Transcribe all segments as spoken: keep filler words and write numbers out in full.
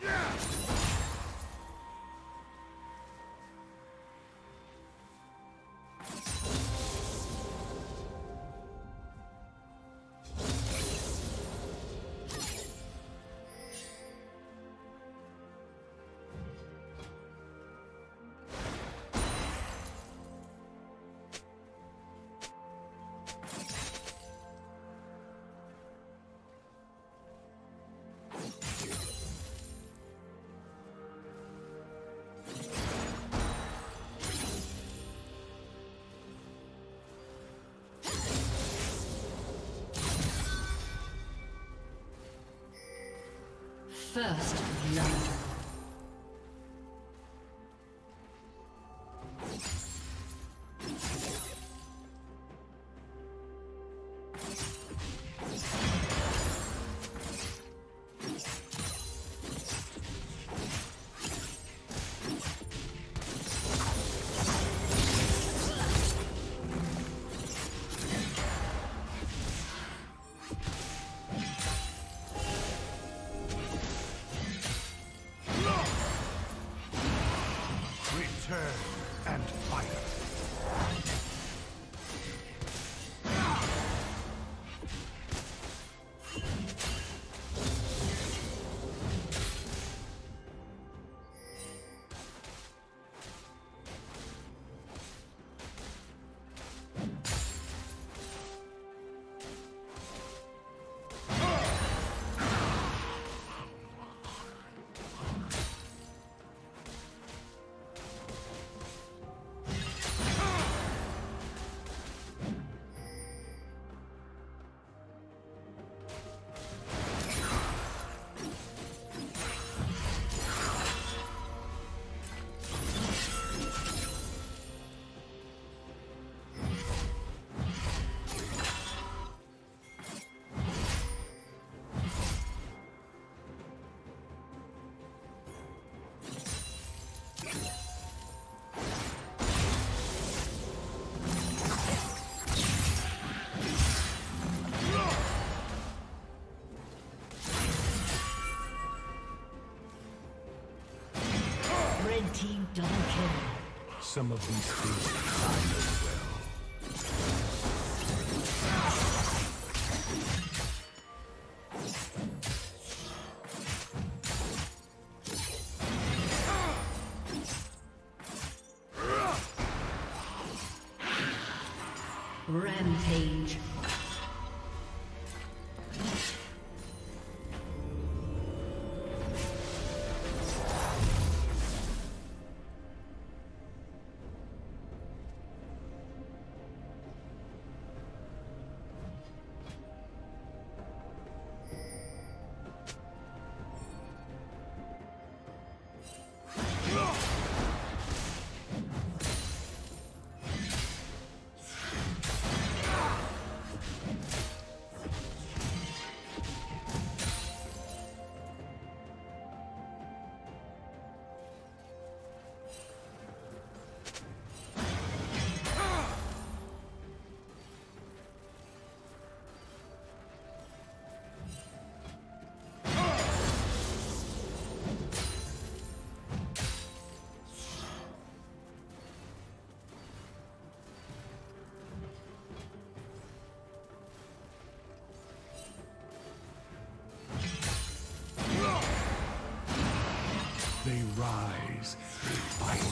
First love. Some of these things I know well. They rise, they fight.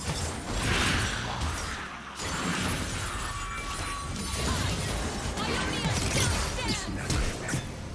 This never ends.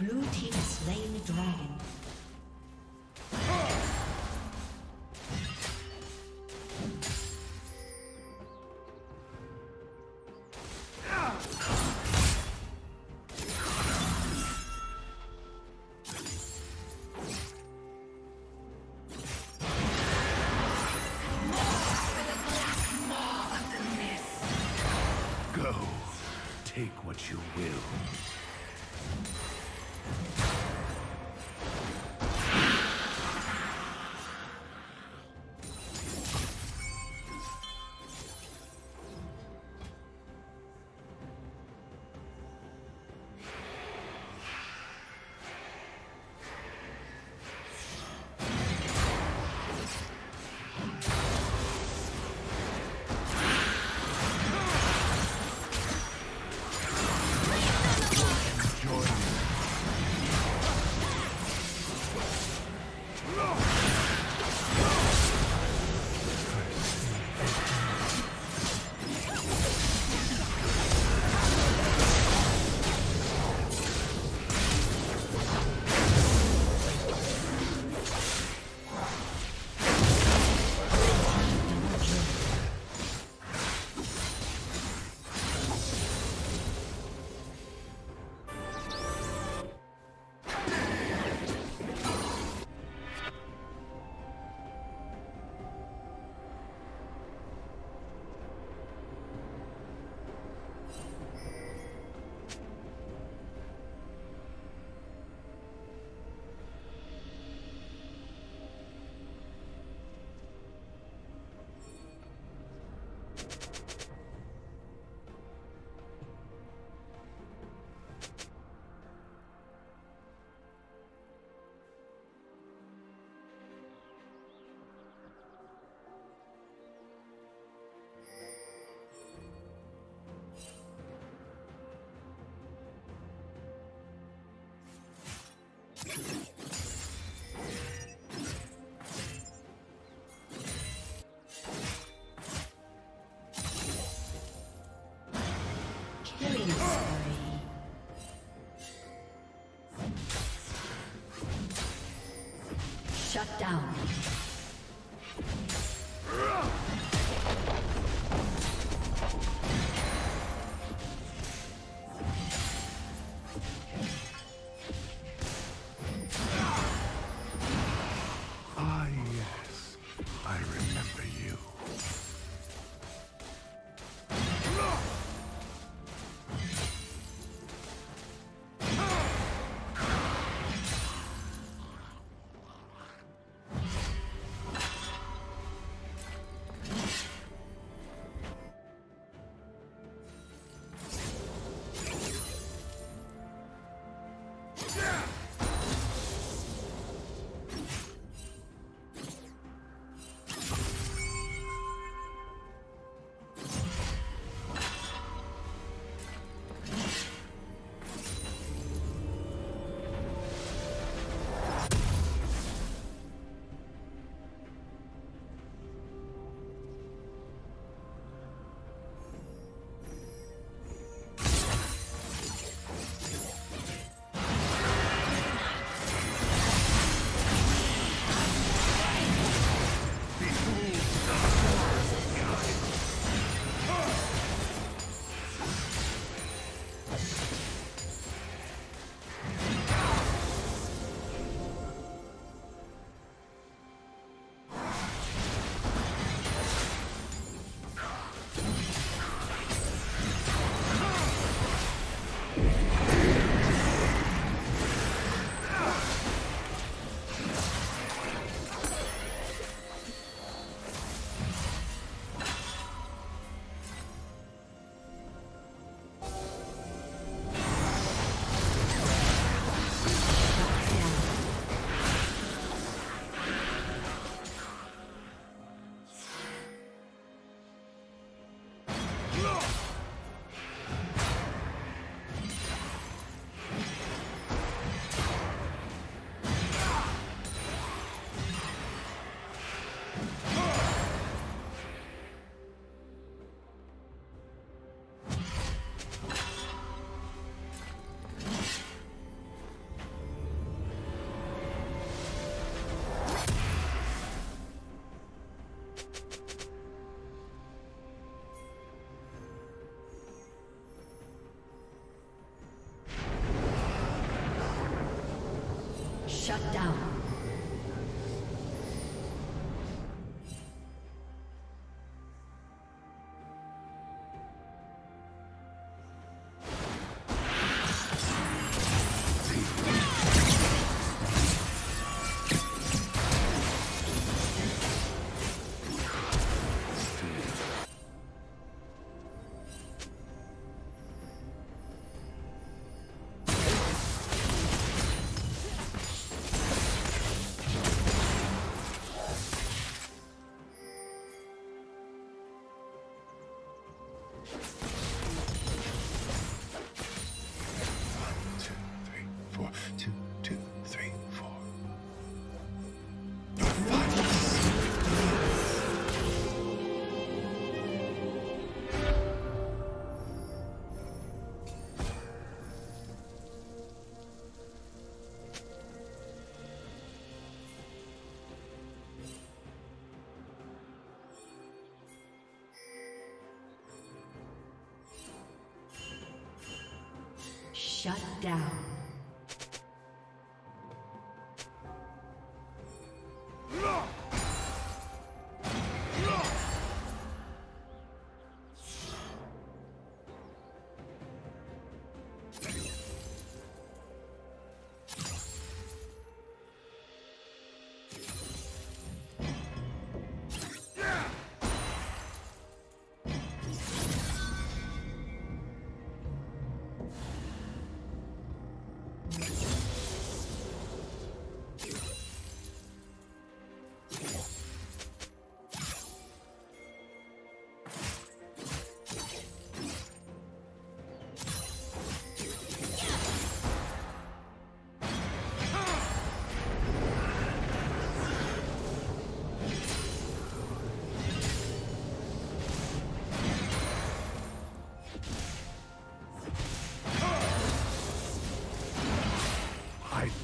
Blue team slain the dragon. Take what you will. Shut down. Shut down. Shut down.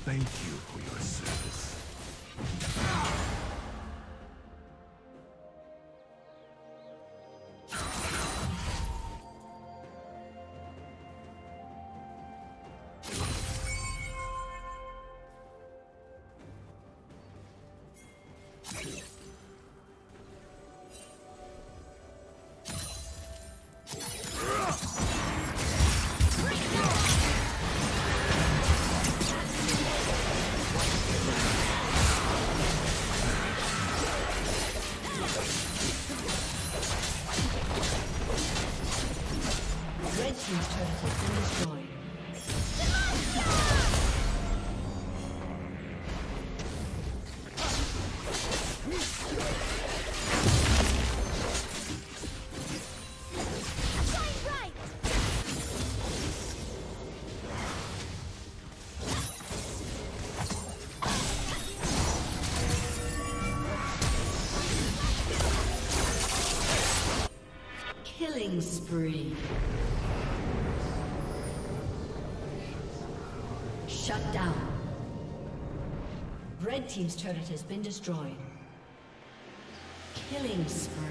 Thank you for your service. Killing spree. Shut down. Red team's turret has been destroyed. Killing spree.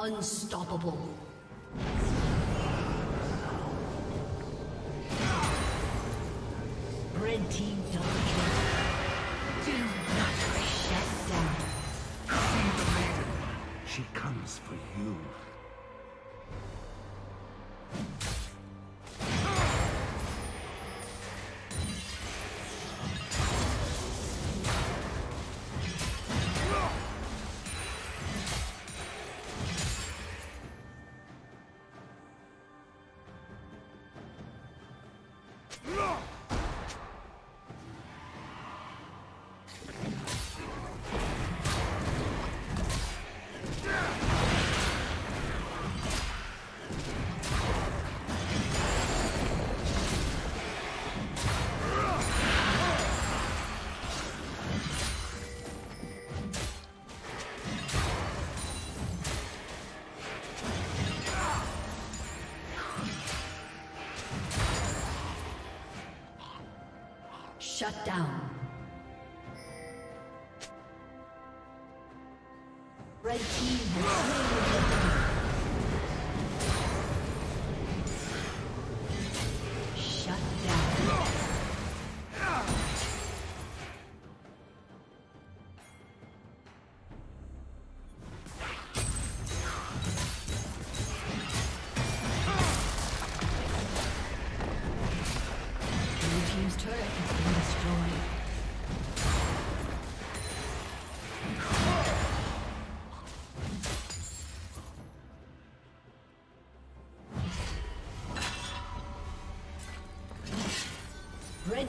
Unstoppable. Red team double kill. Do not shut down. See the maiden. She comes for you. Shut down. Red team has shut down. Blue team's turret has been destroyed. Red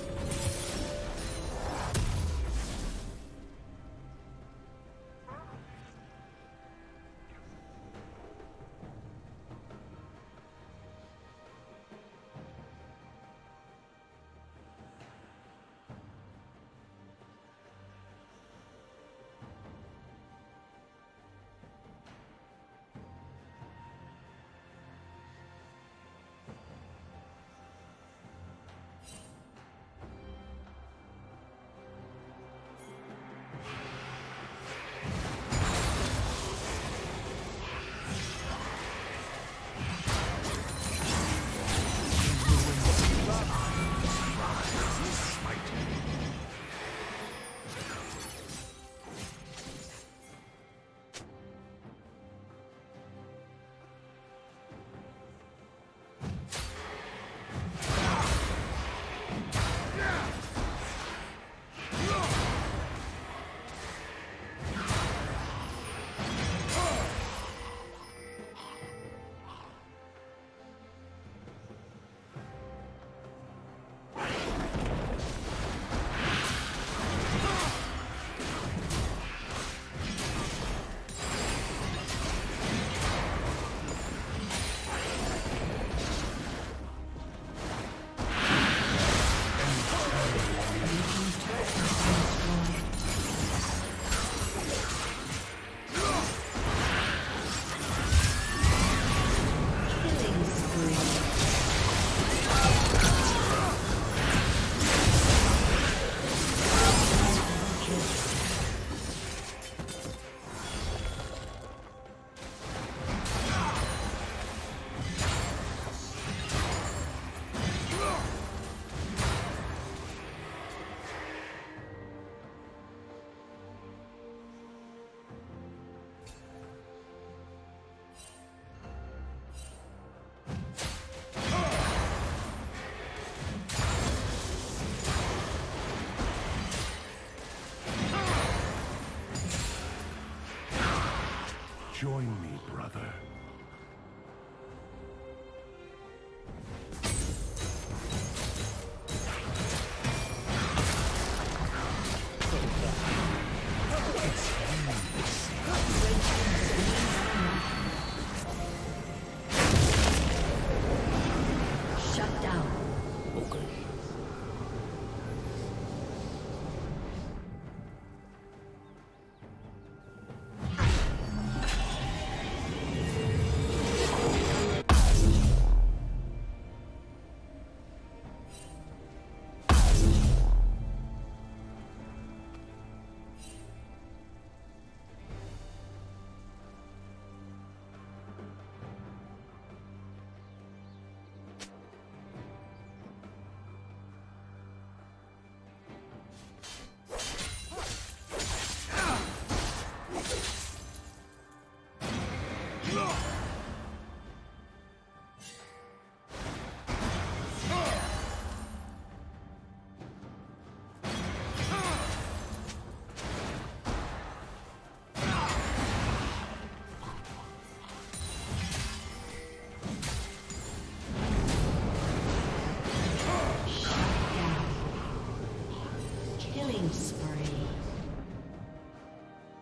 Join me, brother.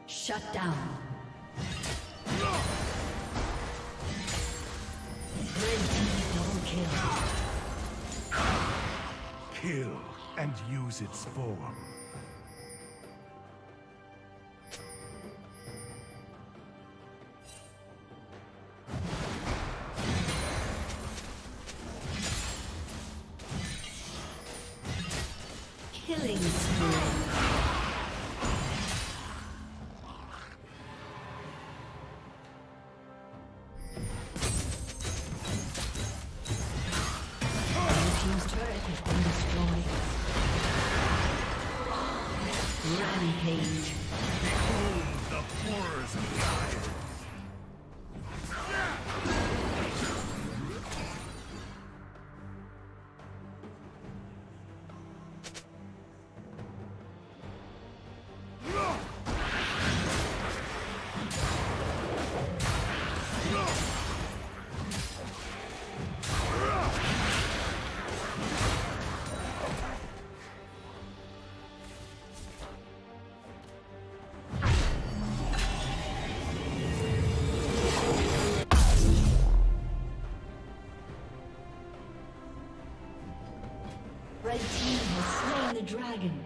Shut down. Red team double kill. Kill and use its form. Red team has slain the dragon.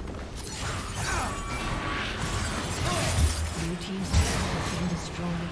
Blue team's turret has been destroyed.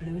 Blue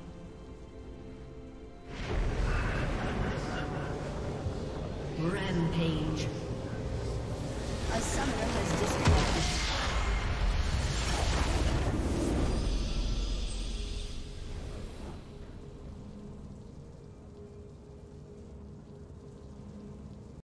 Rampage. A summoner has disconnected.